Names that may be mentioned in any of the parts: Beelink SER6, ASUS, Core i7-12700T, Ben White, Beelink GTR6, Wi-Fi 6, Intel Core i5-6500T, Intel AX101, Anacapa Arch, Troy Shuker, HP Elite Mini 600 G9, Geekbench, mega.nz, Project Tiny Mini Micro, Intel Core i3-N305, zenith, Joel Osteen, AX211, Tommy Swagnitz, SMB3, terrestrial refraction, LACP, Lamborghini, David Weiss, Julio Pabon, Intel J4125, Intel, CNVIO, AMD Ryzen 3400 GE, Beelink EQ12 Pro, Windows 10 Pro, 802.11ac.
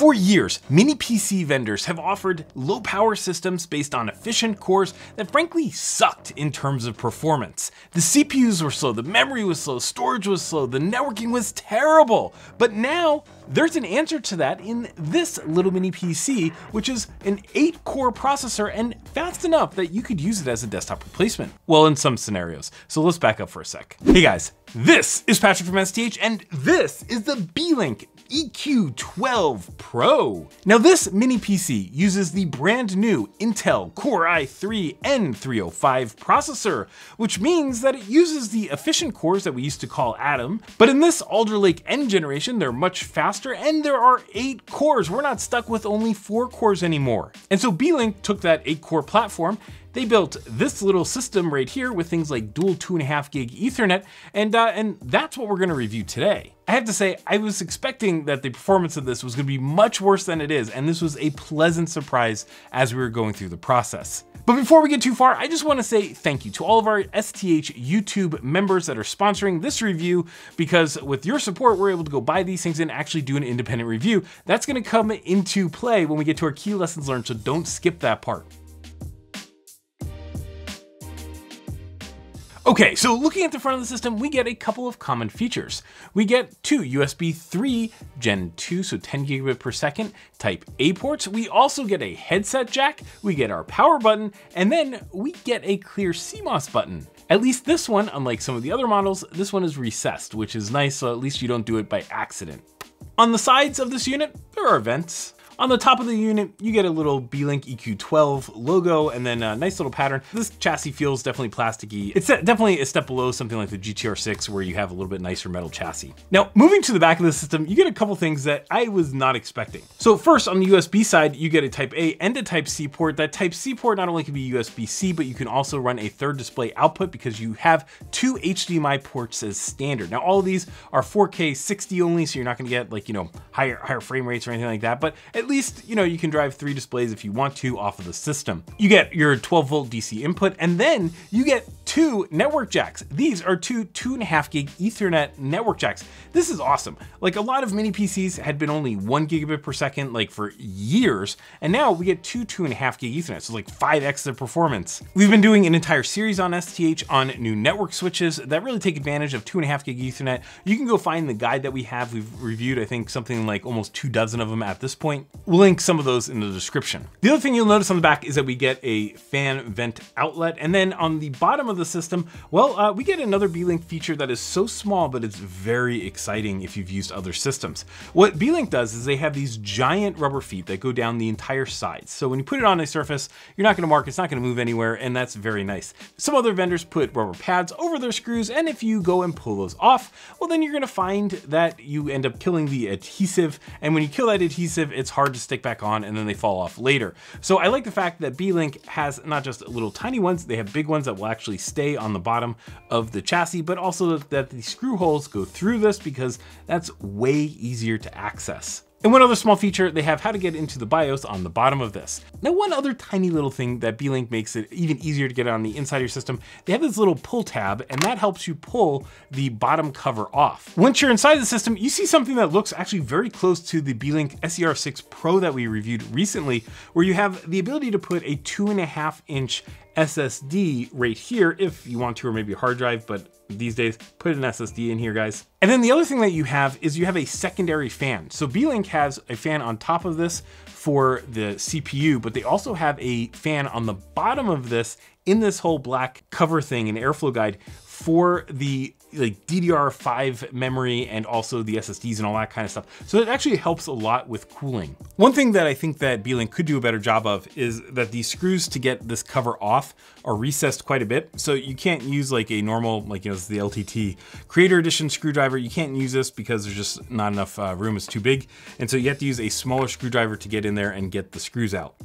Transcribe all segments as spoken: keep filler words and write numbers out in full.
For years, many P C vendors have offered low-power systems based on efficient cores that frankly sucked in terms of performance. The C P Us were slow, the memory was slow, storage was slow, the networking was terrible. But now, there's an answer to that in this little mini P C, which is an eight core processor and fast enough that you could use it as a desktop replacement. Well, in some scenarios. So let's back up for a sec. Hey guys, this is Patrick from S T H, and this is the Beelink E Q twelve Pro. Now this mini P C uses the brand new Intel Core i three N three oh five processor, which means that it uses the efficient cores that we used to call Atom, but in this Alder Lake-N generation, they're much faster and there are eight cores. We're not stuck with only four cores anymore. And so Beelink took that eight core platform. They built this little system right here with things like dual two and a half gig Ethernet, and uh, and that's what we're gonna review today. I have to say, I was expecting that the performance of this was gonna be much worse than it is, and this was a pleasant surprise as we were going through the process. But before we get too far, I just wanna say thank you to all of our S T H YouTube members that are sponsoring this review, because with your support, we're able to go buy these things and actually do an independent review. That's gonna come into play when we get to our key lessons learned, so don't skip that part. Okay, so looking at the front of the system, we get a couple of common features. We get two U S B three gen two, so ten gigabit per second type A ports. We also get a headset jack, we get our power button, and then we get a clear C MOS button. At least this one, unlike some of the other models, this one is recessed, which is nice, so at least you don't do it by accident. On the sides of this unit, there are vents. On the top of the unit, you get a little Beelink E Q twelve logo and then a nice little pattern. This chassis feels definitely plasticky. It's definitely a step below something like the G T R six where you have a little bit nicer metal chassis. Now, moving to the back of the system, you get a couple things that I was not expecting. So first on the U S B side, you get a type A and a type C port. That type C port not only can be U S B C, but you can also run a third display output because you have two H D M I ports as standard. Now, all of these are four K sixty only, so you're not gonna get like, you know, higher, higher frame rates or anything like that, but at At least, you know, you can drive three displays if you want to off of the system. You get your twelve volt D C input, and then you get two network jacks. These are two two and a half gig Ethernet network jacks. This is awesome. Like, a lot of mini P Cs had been only one gigabit per second, like, for years, and now we get two two and a half gig Ethernet, so like five X the performance. We've been doing an entire series on S T H on new network switches that really take advantage of two and a half gig Ethernet. You can go find the guide that we have. We've reviewed, I think, something like almost two dozen of them at this point. We'll link some of those in the description. The other thing you'll notice on the back is that we get a fan vent outlet. And then on the bottom of the system, well, uh, we get another Beelink feature that is so small, but it's very exciting if you've used other systems. What Beelink does is they have these giant rubber feet that go down the entire side. So when you put it on a surface, you're not gonna mark, it's not gonna move anywhere, and that's very nice. Some other vendors put rubber pads over their screws, and if you go and pull those off, well, then you're gonna find that you end up killing the adhesive. And when you kill that adhesive, it's hard hard to stick back on, and then they fall off later. So I like the fact that Beelink has not just little tiny ones, they have big ones that will actually stay on the bottom of the chassis, but also that the screw holes go through this because that's way easier to access. And one other small feature, they have how to get into the BIOS on the bottom of this. Now, one other tiny little thing that Beelink makes it even easier to get on the inside of your system, they have this little pull tab, and that helps you pull the bottom cover off. Once you're inside the system, you see something that looks actually very close to the Beelink S E R six Pro that we reviewed recently, where you have the ability to put a two and a half inch S S D right here if you want to, or maybe a hard drive, but these days, put an S S D in here, guys. And then the other thing that you have is you have a secondary fan. So Beelink has a fan on top of this for the C P U, but they also have a fan on the bottom of this in this whole black cover thing and airflow guide for the like D D R five memory and also the S S Ds and all that kind of stuff. So it actually helps a lot with cooling. One thing that I think that Beelink could do a better job of is that the screws to get this cover off are recessed quite a bit. So you can't use like a normal, like, you know, this is the L T T Creator Edition screwdriver. You can't use this because there's just not enough uh, room, it's too big. And so you have to use a smaller screwdriver to get in there and get the screws out.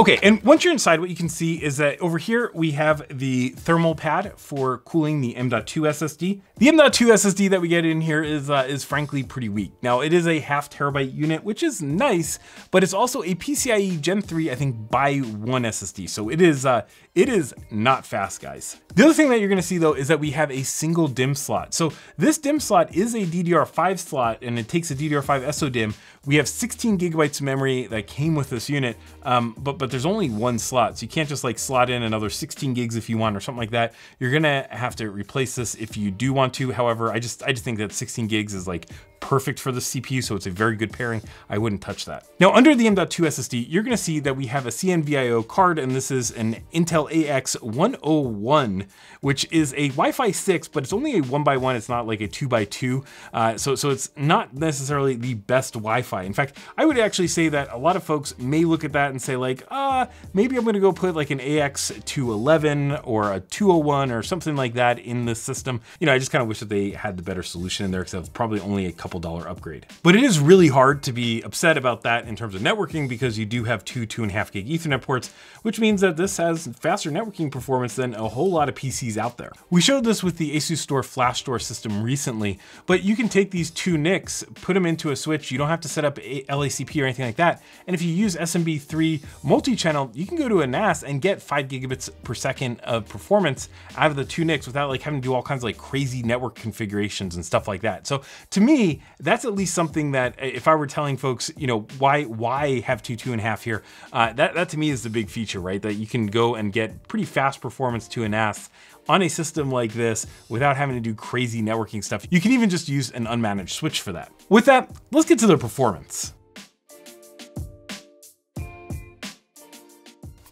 Okay, and once you're inside, what you can see is that over here, we have the thermal pad for cooling the M dot two S S D. The M dot two S S D that we get in here is uh, is frankly pretty weak. Now, it is a half terabyte unit, which is nice, but it's also a PCIe Gen three, I think, by one S S D. So it is, uh, it is not fast, guys. The other thing that you're gonna see though is that we have a single DIMM slot. So this DIMM slot is a D D R five slot and it takes a D D R five S O DIMM. We have sixteen gigabytes of memory that came with this unit, um, but, but there's only one slot. So you can't just like slot in another sixteen gigs if you want or something like that. You're gonna have to replace this if you do want to. However, I just, I just think that sixteen gigs is like perfect for the C P U, so it's a very good pairing. I wouldn't touch that. Now under the M dot two S S D, you're gonna see that we have a C N V I O card, and this is an Intel A X one oh one, which is a Wi-Fi six, but it's only a one by one. It's not like a two by two. Uh, so, so it's not necessarily the best Wi-Fi. In fact, I would actually say that a lot of folks may look at that and say like, ah, uh, maybe I'm gonna go put like an A X two eleven or a two oh one or something like that in the system. You know, I just kind of wish that they had the better solution in there, because that was probably only a couple dollar upgrade. But it is really hard to be upset about that in terms of networking, because you do have two two and a half gig Ethernet ports, which means that this has faster networking performance than a whole lot of P Cs out there. We showed this with the ASUS Store Flash Store system recently, but you can take these two N I Cs, put them into a switch. You don't have to set up a L A C P or anything like that. And if you use S M B three multi-channel, you can go to a N A S and get five gigabits per second of performance out of the two N I Cs without like having to do all kinds of like crazy network configurations and stuff like that. So to me, that's at least something that if I were telling folks, you know, why why have two two and a half here, uh, that, that to me is the big feature, right? That you can go and get pretty fast performance to a N A S on a system like this without having to do crazy networking stuff. You can even just use an unmanaged switch for that. With that, let's get to the performance.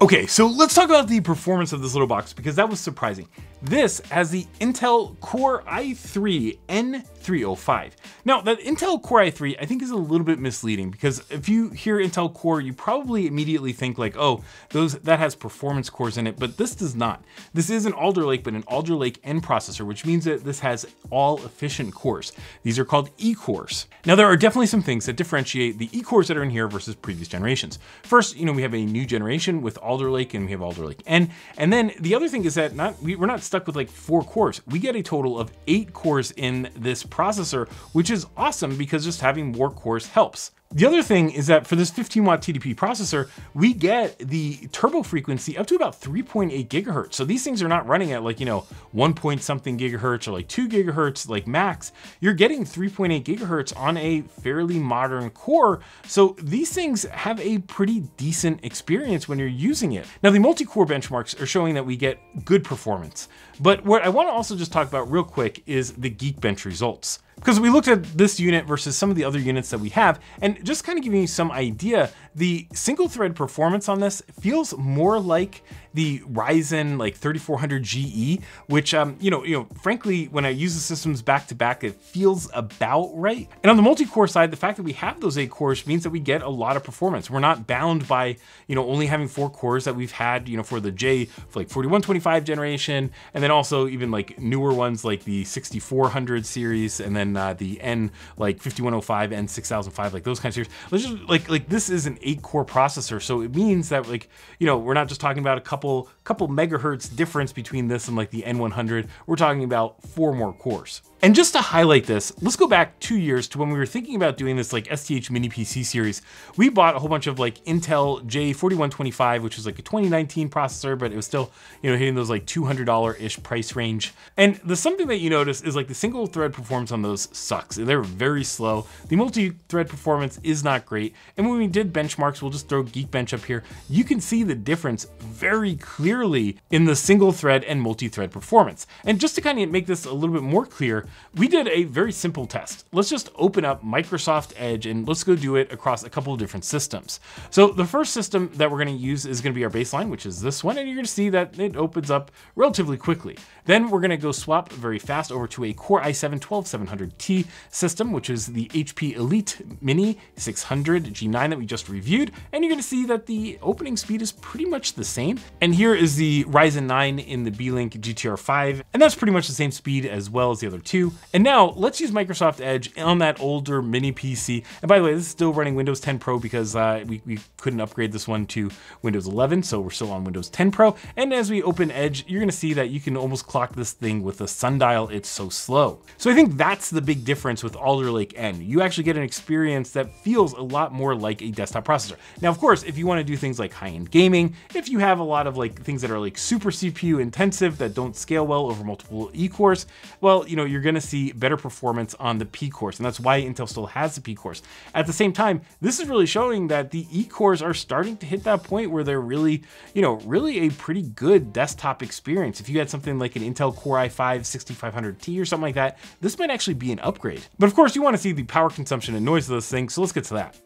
Okay, so let's talk about the performance of this little box, because that was surprising. This has the Intel Core i three N three oh five. Now, that Intel Core i three, I think, is a little bit misleading, because if you hear Intel Core, you probably immediately think like, oh, those that has performance cores in it, but this does not. This is an Alder Lake, but an Alder Lake-N processor, which means that this has all efficient cores. These are called E-cores. Now, there are definitely some things that differentiate the E-cores that are in here versus previous generations. First, you know, we have a new generation with Alder Lake, and we have Alder Lake-N. And then the other thing is that not we, we're not stuck with like four cores. We get a total of eight cores in this processor, which is awesome, because just having more cores helps. The other thing is that for this fifteen watt T D P processor, we get the turbo frequency up to about three point eight gigahertz. So these things are not running at like, you know, one point something gigahertz or like two gigahertz, like max. You're getting three point eight gigahertz on a fairly modern core. So these things have a pretty decent experience when you're using it. Now, the multi-core benchmarks are showing that we get good performance. But what I want to also just talk about real quick is the Geekbench results, because we looked at this unit versus some of the other units that we have, and just kind of giving you some idea, the single thread performance on this feels more like the Ryzen like thirty-four hundred G E, which, um, you know, you know, frankly, when I use the systems back to back, it feels about right. And on the multi-core side, the fact that we have those eight cores means that we get a lot of performance. We're not bound by, you know, only having four cores that we've had, you know, for the J, for like forty-one twenty-five generation, and then also even like newer ones like the sixty-four hundred series, and then Uh, the N like fifty-one oh five, N six thousand five, like those kinds of series. Let's just like like this is an eight core processor, so it means that like, you know, we're not just talking about a couple couple megahertz difference between this and like the N one hundred. We're talking about four more cores. And just to highlight this, let's go back two years to when we were thinking about doing this like S T H mini P C series. We bought a whole bunch of like Intel J forty-one twenty-five, which was like a twenty nineteen processor, but it was still, you know, hitting those like two hundred dollar-ish price range. And the something that you notice is like the single thread performance on those sucks. They're very slow. The multi-thread performance is not great. And when we did benchmarks, we'll just throw Geekbench up here. You can see the difference very clearly in the single thread and multi-thread performance. And just to kind of make this a little bit more clear, we did a very simple test. Let's just open up Microsoft Edge and let's go do it across a couple of different systems. So the first system that we're gonna use is gonna be our baseline, which is this one. And you're gonna see that it opens up relatively quickly. Then we're gonna go swap very fast over to a Core i seven twelve seven hundred T system, which is the H P Elite Mini six hundred G nine that we just reviewed. And you're gonna see that the opening speed is pretty much the same. And here is the Ryzen nine in the Beelink G T R five. And that's pretty much the same speed as well as the other two. E Q. And now let's use Microsoft Edge on that older mini P C. And by the way, this is still running Windows ten Pro because uh, we, we couldn't upgrade this one to Windows eleven. So we're still on Windows ten Pro. And as we open Edge, you're gonna see that you can almost clock this thing with a sundial. It's so slow. So I think that's the big difference with Alder Lake-N. You actually get an experience that feels a lot more like a desktop processor. Now, of course, if you wanna do things like high-end gaming, if you have a lot of like things that are like super C P U intensive that don't scale well over multiple E cores, well, you know, you're gonna see better performance on the P cores. And that's why Intel still has the P cores. At the same time, this is really showing that the E cores are starting to hit that point where they're really, you know, really a pretty good desktop experience. If you had something like an Intel Core i five sixty-five hundred T or something like that, this might actually be an upgrade. But of course, you wanna see the power consumption and noise of this thing, so let's get to that.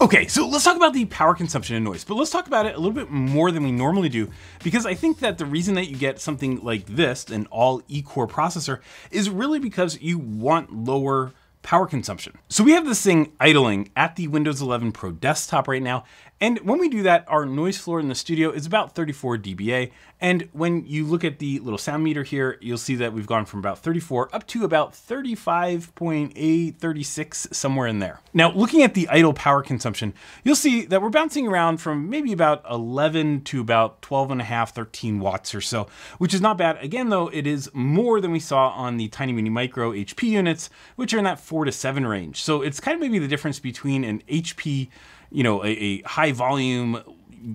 Okay, so let's talk about the power consumption and noise, but let's talk about it a little bit more than we normally do, because I think that the reason that you get something like this, an all E-core processor, is really because you want lower power consumption. So we have this thing idling at the Windows eleven Pro desktop right now. And when we do that, our noise floor in the studio is about thirty-four D B A. And when you look at the little sound meter here, you'll see that we've gone from about thirty-four up to about thirty-five point eight, thirty-six, somewhere in there. Now, looking at the idle power consumption, you'll see that we're bouncing around from maybe about eleven to about twelve and a half, thirteen watts or so, which is not bad. Again, though, it is more than we saw on the Tiny Mini Micro H P units, which are in that four to seven range. So it's kind of maybe the difference between an H P, you know, a, a high volume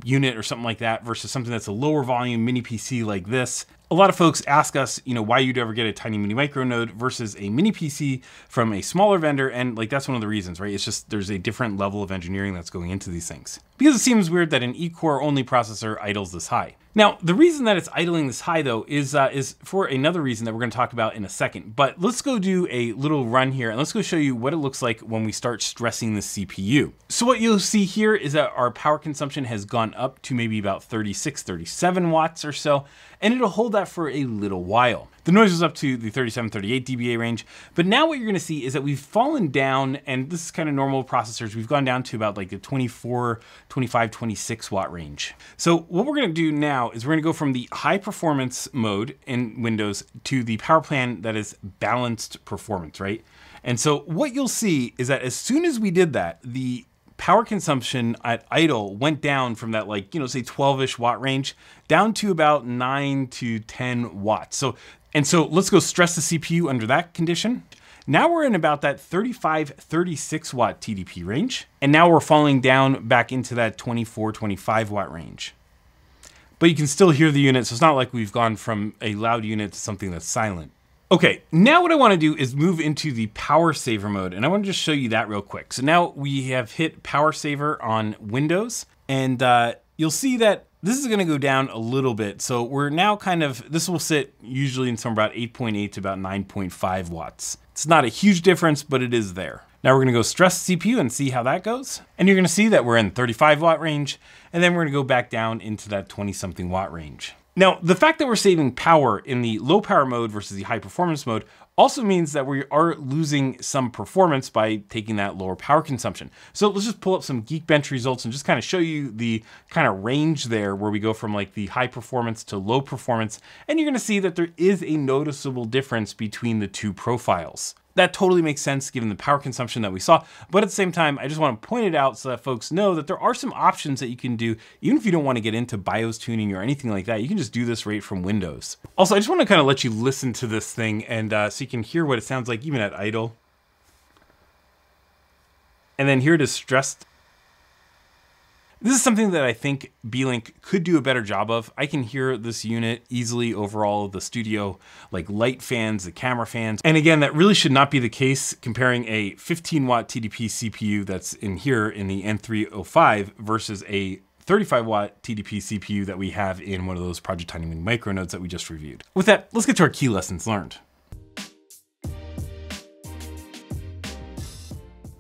unit or something like that versus something that's a lower volume mini P C like this. A lot of folks ask us, you know, why you'd ever get a Tiny Mini Micro node versus a mini P C from a smaller vendor. And like, that's one of the reasons, right? It's just, there's a different level of engineering that's going into these things, because it seems weird that an E-core only processor idles this high. Now, the reason that it's idling this high though is uh, is for another reason that we're gonna talk about in a second, but let's go do a little run here and let's go show you what it looks like when we start stressing the C P U. So what you'll see here is that our power consumption has gone up to maybe about thirty-six, thirty-seven watts or so, and it'll hold that for a little while. The noise was up to the thirty-seven, thirty-eight D B A range, but now what you're gonna see is that we've fallen down, and this is kind of normal processors, we've gone down to about like the twenty-four, twenty-five, twenty-six watt range. So what we're gonna do now is we're gonna go from the high performance mode in Windows to the power plan that is balanced performance, right? And so what you'll see is that as soon as we did that, the power consumption at idle went down from that, like, you know, say twelve-ish watt range down to about nine to ten watts. So, and so let's go stress the C P U under that condition. Now we're in about that thirty-five, thirty-six watt T D P range. And now we're falling down back into that twenty-four, twenty-five watt range. But you can still hear the unit, so it's not like we've gone from a loud unit to something that's silent. Okay, now what I wanna do is move into the power saver mode, and I wanna just show you that real quick. So now we have hit power saver on Windows, and uh, you'll see that this is gonna go down a little bit. So we're now kind of, this will sit usually in somewhere about eight point eight to about nine point five watts. It's not a huge difference, but it is there. Now we're gonna go stress C P U and see how that goes. And you're gonna see that we're in thirty-five watt range, and then we're gonna go back down into that twenty something watt range. Now, the fact that we're saving power in the low power mode versus the high performance mode also means that we are losing some performance by taking that lower power consumption. So let's just pull up some Geekbench results and just kind of show you the kind of range there where we go from like the high performance to low performance. And you're gonna see that there is a noticeable difference between the two profiles. That totally makes sense given the power consumption that we saw. But at the same time, I just want to point it out so that folks know that there are some options that you can do, even if you don't want to get into BIOS tuning or anything like that, you can just do this right from Windows. Also, I just want to kind of let you listen to this thing and uh, so you can hear what it sounds like even at idle. And then here it is stressed. This is something that I think Beelink could do a better job of. I can hear this unit easily overall the studio, like light fans, the camera fans. And again, that really should not be the case comparing a fifteen watt T D P C P U that's in here in the N three oh five versus a thirty-five watt T D P C P U that we have in one of those Project Tiny Mini Micro nodes that we just reviewed. With that, let's get to our key lessons learned.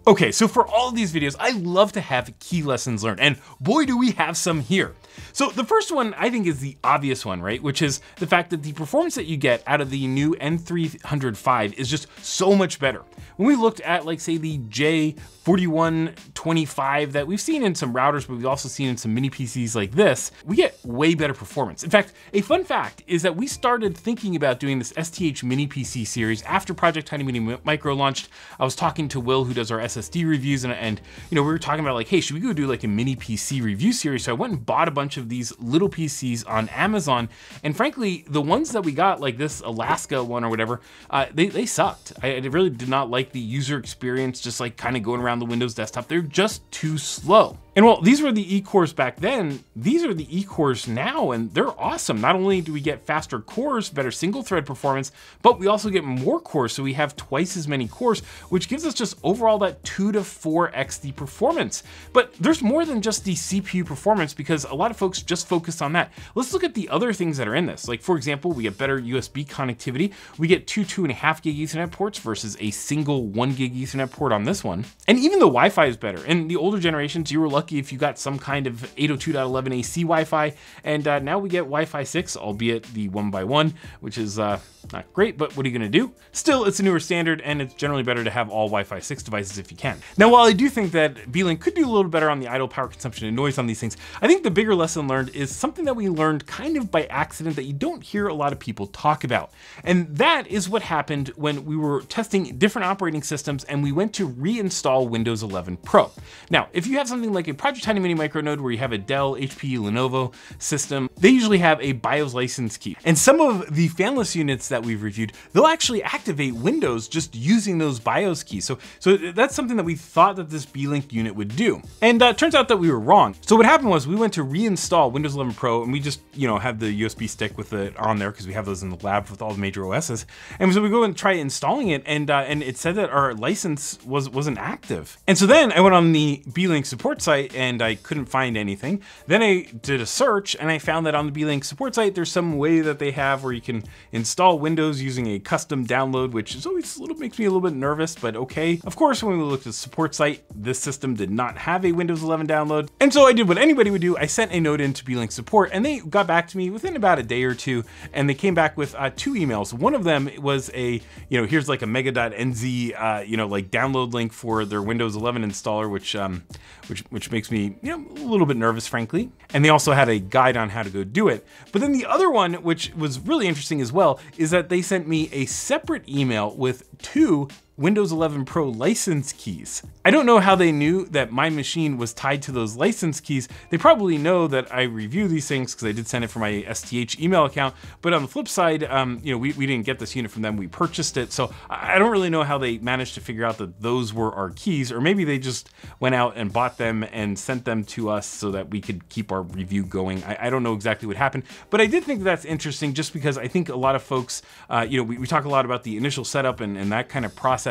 Okay, so for all of these videos, I love to have key lessons learned, and boy, do we have some here. So the first one I think is the obvious one, right? Which is the fact that the performance that you get out of the new N three hundred five is just so much better. When we looked at like say the J forty-one twenty-five that we've seen in some routers, but we've also seen in some mini P Cs like this, we get way better performance. In fact, a fun fact is that we started thinking about doing this S T H mini P C series after Project Tiny Mini Micro launched. I was talking to Will, who does our S S D reviews, and, and you know, we were talking about like, hey, should we go do like a mini P C review series? So I went and bought a bunch of these little P Cs on Amazon, and frankly, the ones that we got, like this Alaska one or whatever, uh, they, they sucked. I, I really did not like the user experience, just like kind of going around the Windows desktop. They're just too slow. And while these were the E-cores back then, these are the E-cores now, and they're awesome. Not only do we get faster cores, better single thread performance, but we also get more cores. So we have twice as many cores, which gives us just overall that two to four X the performance. But there's more than just the C P U performance, because a lot of folks just focus on that. Let's look at the other things that are in this. Like for example, we get better U S B connectivity. We get two two and a half gig Ethernet ports versus a single one gig Ethernet port on this one. And even the Wi-Fi is better. In the older generations, you were lucky if you got some kind of eight oh two dot eleven A C Wi-Fi, and uh, now we get Wi-Fi six, albeit the one by one, which is uh, not great, but what are you gonna do? Still, it's a newer standard, and it's generally better to have all Wi-Fi six devices if you can. Now, while I do think that Beelink could do a little better on the idle power consumption and noise on these things, I think the bigger lesson learned is something that we learned kind of by accident that you don't hear a lot of people talk about. And that is what happened when we were testing different operating systems and we went to reinstall Windows eleven Pro. Now, if you have something like a Project Tiny Mini Micro node where you have a Dell, H P, Lenovo system, they usually have a BIOS license key. And some of the fanless units that we've reviewed, they'll actually activate Windows just using those BIOS keys. So, so that's something that we thought that this Beelink unit would do. And uh, it turns out that we were wrong. So what happened was we went to reinstall Windows eleven Pro, and we just, you know, have the U S B stick with it on there because we have those in the lab with all the major O Ss. And so we go and try installing it, and uh, and it said that our license was, wasn't active. And so then I went on the Beelink support site, and I couldn't find anything. Then I did a search, and I found that on the Beelink support site, there's some way that they have where you can install Windows using a custom download, which is always a little, makes me a little bit nervous, but okay. Of course, when we looked at the support site, this system did not have a Windows eleven download. And so I did what anybody would do. I sent a note into Beelink support, and they got back to me within about a day or two, and they came back with uh, two emails. One of them was a, you know, here's like a mega dot N Z, uh, you know, like download link for their Windows eleven installer, which, um, which, which makes me, you know, a little bit nervous, frankly. And they also had a guide on how to go do it. But then the other one, which was really interesting as well, is that they sent me a separate email with two Windows eleven Pro license keys. I don't know how they knew that my machine was tied to those license keys. They probably know that I review these things because I did send it from my S T H email account. But on the flip side, um, you know, we, we didn't get this unit from them, we purchased it. So I don't really know how they managed to figure out that those were our keys, or maybe they just went out and bought them and sent them to us so that we could keep our review going. I, I don't know exactly what happened, but I did think that's interesting just because I think a lot of folks, uh, you know, we, we talk a lot about the initial setup and, and that kind of process.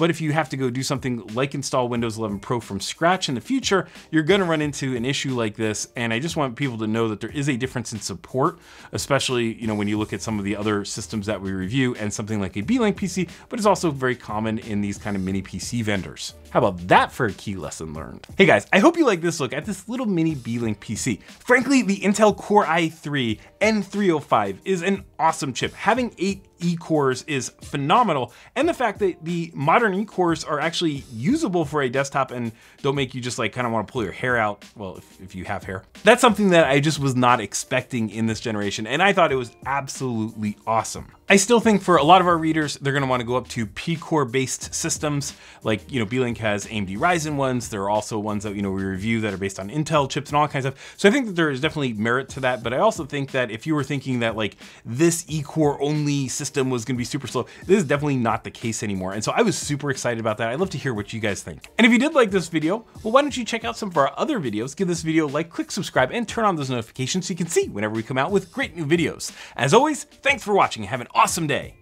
But if you have to go do something like install Windows eleven Pro from scratch in the future, you're gonna run into an issue like this. And I just want people to know that there is a difference in support, especially, you know, when you look at some of the other systems that we review and something like a Beelink P C, but it's also very common in these kind of mini P C vendors. How about that for a key lesson learned? Hey guys, I hope you like this look at this little mini Beelink P C. Frankly, the Intel Core i three N three oh five is an awesome chip. Having eight E-cores is phenomenal. And the fact that the modern E-cores are actually usable for a desktop and don't make you just like kind of want to pull your hair out. Well, if, if you have hair, that's something that I just was not expecting in this generation. And I thought it was absolutely awesome. I still think for a lot of our readers, they're going to want to go up to P-core based systems. Like, you know, Beelink has A M D Ryzen ones. There are also ones that, you know, we review that are based on Intel chips and all kinds of stuff. So I think that there is definitely merit to that. But I also think that if you were thinking that like this E-core only system System was gonna be super slow, this is definitely not the case anymore. And so I was super excited about that. I'd love to hear what you guys think. And if you did like this video, well, why don't you check out some of our other videos? Give this video a like, click subscribe, and turn on those notifications so you can see whenever we come out with great new videos. As always, thanks for watching and have an awesome day.